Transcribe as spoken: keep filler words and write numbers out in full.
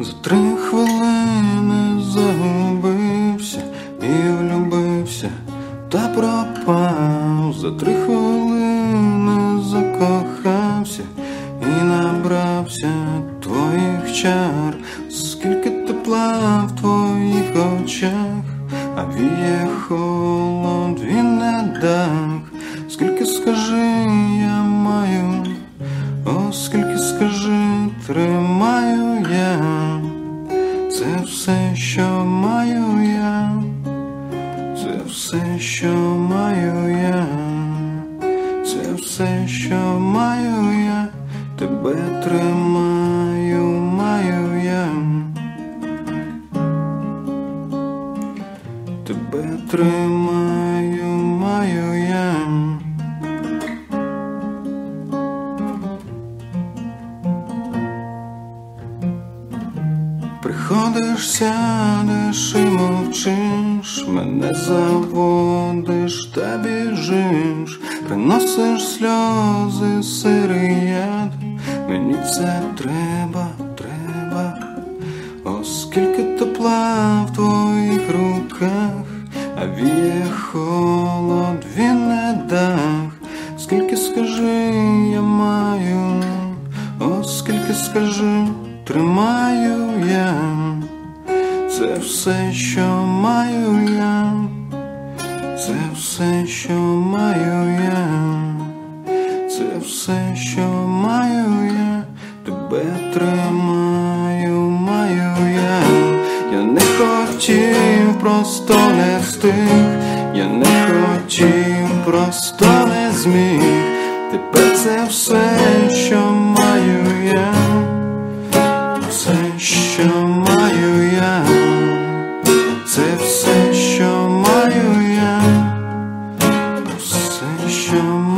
За три хвилини загубився і влюбився та пропав. За три хвилини закохався і набрався твоїх чар. Скільки тепла в твоїх очах, а віє холод, він не дах. Скільки, скажи, я маю, о, скільки, скажи, тримаю я. Це все, що маю я, це все, що маю я, це все, що маю я, тебе тримаю, маю я, тебе тримаю, маю я. Приходиш, сядеш і мовчиш, мене заводиш та біжиш, приносиш сльози, сирий яд. Мені це треба, треба, о, скільки тепла в твоїх руках, а віє холод, він не дах. Скільки, скажи, я маю, о, скільки, скажи, тримаю я. Це все, що маю я, це все, що маю я, це все, що маю я, тебе тримаю, маю я. Я не хотів, просто не встиг, я не хотів, просто не зміг. Тепер це все, що маю я, все, що маю я, це все, що маю я, все, що маю я.